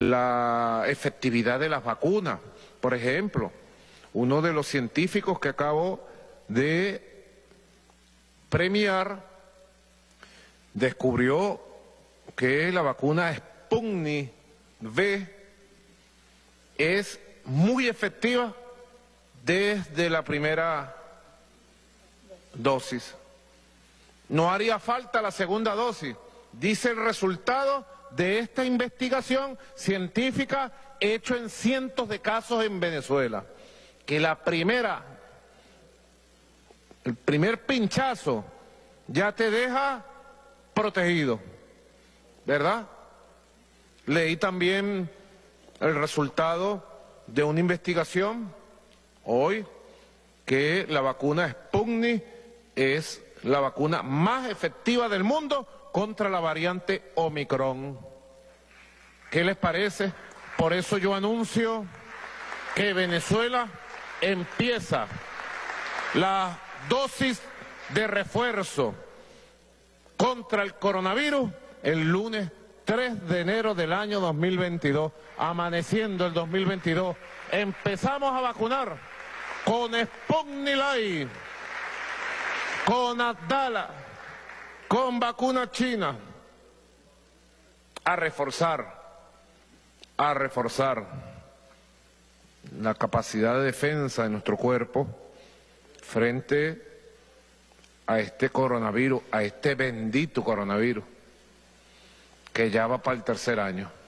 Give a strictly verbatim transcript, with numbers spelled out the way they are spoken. la efectividad de las vacunas. Por ejemplo, uno de los científicos que acabo de premiar descubrió que la vacuna Sputnik V es muy efectiva desde la primera dosis. No haría falta la segunda dosis, dice el resultado de esta investigación científica hecho en cientos de casos en Venezuela, que la primera, el primer pinchazo ya te deja protegido, ¿verdad? Leí también el resultado de una investigación hoy que la vacuna Sputnik es la vacuna más efectiva del mundo contra la variante Omicron. ¿Qué les parece? Por eso yo anuncio que Venezuela empieza las dosis de refuerzo contra el coronavirus el lunes tres de enero del año dos mil veintidós, amaneciendo el dos mil veintidós. Empezamos a vacunar con Sputnik, con Adala, con vacuna china, a reforzar, a reforzar la capacidad de defensa de nuestro cuerpo frente a este coronavirus, a este bendito coronavirus, que ya va para el tercer año.